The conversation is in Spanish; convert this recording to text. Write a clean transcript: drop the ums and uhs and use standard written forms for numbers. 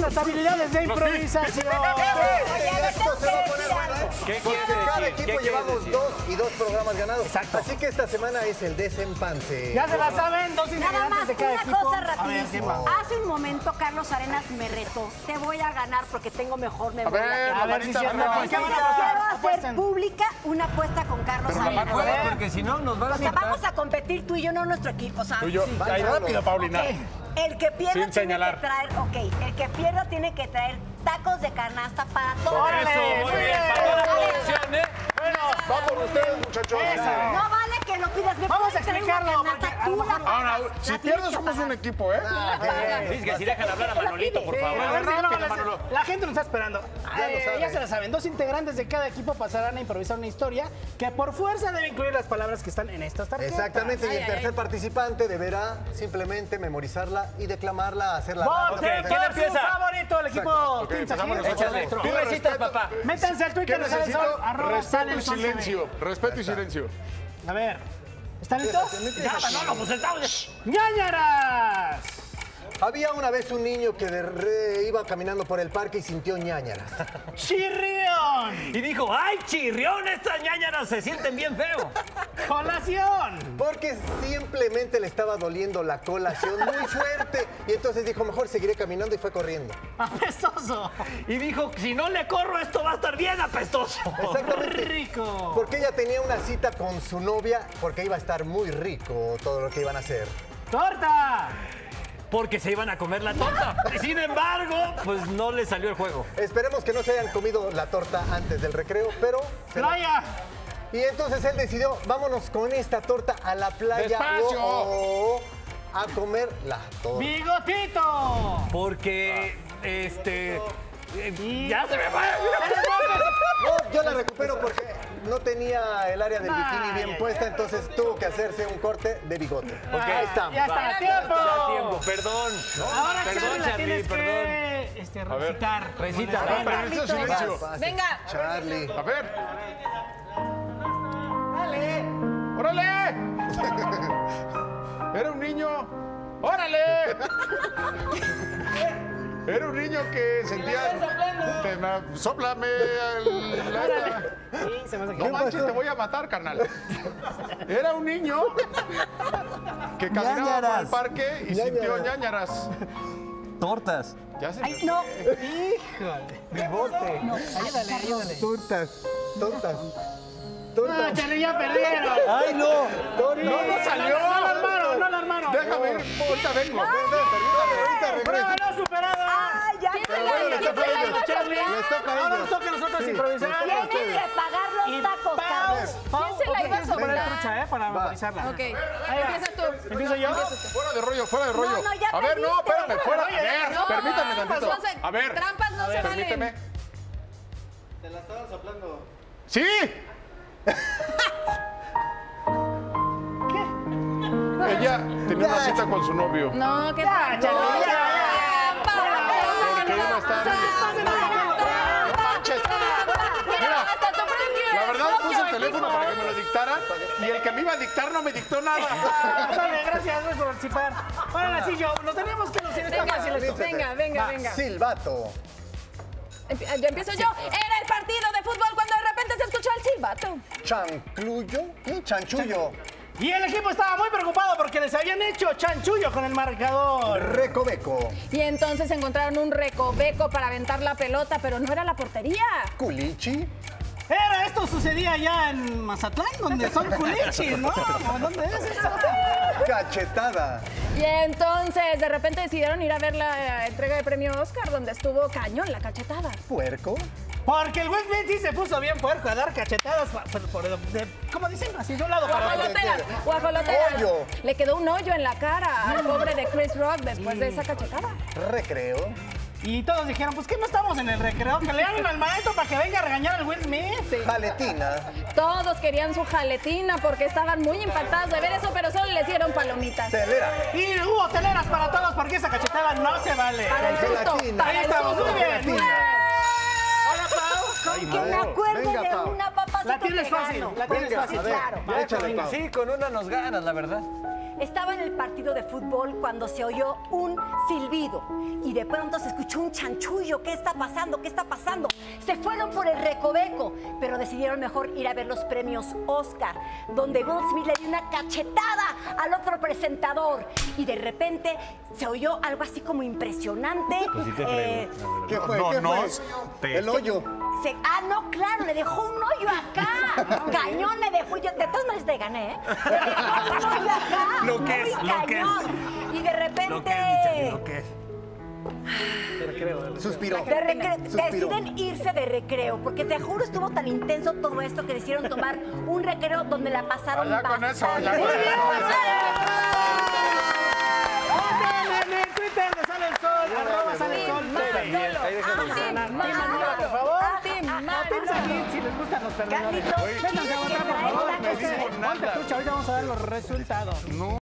nuestras habilidades de improvisación. Esto se va a poner bueno, ¿eh? Porque cada equipo llevamos dos y dos programas ganados. Exacto. Así que esta semana es el desempance. Ya se la saben, dos integrantes de cada equipo. Nada más, una cosa rapidísima. Hace un momento Carlos Arenas me retó. Te voy a ganar porque tengo mejor memoria. A ver, Marisa, quiero hacer pública una apuesta con Carlos Arenas. Porque si no, nos van a matar. Vamos a competir tú y yo, no nuestro equipo. Tú y yo. Ahí rápido, Paulina. El que pierda tiene que traer, el que pierda tiene que traer tacos de canasta para todos. Eso, muy bien, para la producción, ¿eh? Bueno, va por ustedes, muchachos. No vale que lo pidas, me vamos a explicarlo. Ahora, si pierdes somos un equipo, ¿eh? Dice que si dejan hablar a Manolito, por favor. La gente nos está esperando. Ya se la saben, dos integrantes de cada equipo pasarán a improvisar una historia que por fuerza debe incluir las palabras que están en estas tarjetas. Exactamente, y el tercer participante deberá simplemente memorizarla y declamarla, hacerla. ¿Quién empieza? Favorito el equipo Tinsajín. Tú necesitas, papá. Métanse al Twitter. Respeto y silencio. A ver, ¿están listos? ¡Ñañaras! Había una vez un niño que iba caminando por el parque y sintió ñañaras. ¡Chirrión! Y dijo, ¡ay, chirrión! Estas ñañaras se sienten bien feo. ¡Colación! Porque simplemente le estaba doliendo la colación muy fuerte. Y entonces dijo, mejor seguiré caminando, y fue corriendo. ¡Apestoso! Y dijo, si no le corro, esto va a estar bien apestoso. Exactamente. ¡Rico! Porque ella tenía una cita con su novia, porque iba a estar muy rico todo lo que iban a hacer. ¡Torta! Porque se iban a comer la torta. Sin embargo, pues no le salió el juego. Esperemos que no se hayan comido la torta antes del recreo, pero... ¡Playa! Y entonces él decidió, vámonos con esta torta a la playa. ¡Despacio! A comer la torta. ¡Bigotito! Porque, ¡ya se me va! No, yo la recupero porque no tenía el área del bikini bien puesta, entonces tuvo que hacerse un corte de bigote. Ahí estamos. ¡Ya está tiempo! Perdón. Ahora, Charlie, la tienes que recitar. Recita. Venga. Charlie. A ver. ¡Dale! ¡Órale! Era un niño. ¡Órale! Era un niño que sentía... ¡Sóplame! No manches, te voy a matar, carnal. Era un niño que caminaba por el parque y sintió ñañaras. Tortas. Ya se... ¡Ay, no! ¡Híjole! ¡Mi bote! No, ayúdale, ayúdale. Tortas. ¡No, Charlie, ya perdieron! ¡Ay, no! ¡No salió! ¡No la armaron! Déjame ir, ahorita vengo. Permítame, ahorita regreso. ¡No, superado! ¡Ay, ya! Ahora nos toca a nosotros improvisar. Tienen que pagar los tacos, Carlos. ¿Quién se la iba a sobrar? Para memorizarla. Ok. Empiezas tú. ¿Empiezo yo? Fuera de rollo. A ver, no, espérame, fuera. A ver, permítame tantito. A ver. Trampas no se valen. Permíteme. Te la estaban soplando. ¡Sí! ¿Qué? Ella tenía una cita con su novio. No, que tal. Mira, la verdad puse el teléfono para que me lo dictaran y el que me iba a dictar no me dictó nada. Gracias por participar. Ahora sí, yo, lo tenemos que lucir. Venga. Silbato. Yo empiezo yo. Era el partido de fútbol cuando de repente se escuchó el silbato. Chanchullo. Y el equipo estaba muy preocupado porque les habían hecho chanchullo con el marcador. Recoveco. Y entonces encontraron un recoveco para aventar la pelota, pero no era la portería. Culichi. Esto sucedía allá en Mazatlán, donde son culichis, ¿no? ¿Dónde es eso? Cachetada. Y entonces, de repente decidieron ir a ver la entrega de premio Oscar, donde estuvo cañón la cachetada. Puerco. Porque el Will Smith sí se puso bien puerco a dar cachetadas, como dicen, así de un lado para otro. Guajoloteras. Le quedó un hoyo en la cara al pobre de Chris Rock después de esa cachetada. Recreo. Y todos dijeron, pues que no estamos en el recreo, que le hagan al maestro para que venga a regañar al Will Smith. Sí. Jaletina. Todos querían su jaletina porque estaban muy impactados de ver eso, pero solo le hicieron palomitas. Telera. Y hubo teleras para todos porque esa cachetada no se vale. Para el susto. Ahí estamos, muy bien. Hola, Pau. Con que me acuerdo de una papacita. La tienes fácil, claro. Ya échale, Pau. Sí, con una nos ganas, la verdad. Estaba en el partido de fútbol cuando se oyó un silbido y de pronto se escuchó un chanchullo. ¿Qué está pasando? ¿Qué está pasando? Se fueron por el recoveco, pero decidieron mejor ir a ver los premios Oscar, donde Will Smith le dio una cachetada al otro presentador y de repente se oyó algo así como impresionante. Pues sí te ¿qué fue? No, ¿qué fue? El hoyo. Ah, no, claro, le dejó un hoyo acá. Cañón le dejó. Yo, de todas maneras te gané, ¿eh? Le dejó un hoyo acá. Lo que es, lo que es. Y de repente... Lo que es. De recreo, de recreo. Suspiró. Deciden irse de recreo, porque te juro estuvo tan intenso todo esto que decidieron tomar un recreo donde la pasaron bastante. Con eso, ya con eso. En Twitter de Sale el Sol, arroba Sale el Sol. Ahí déjenos ganar. Manolito, por favor. Si les gustan los perdedores. Vénganse a votar, por favor. Ahorita vamos a dar los resultados.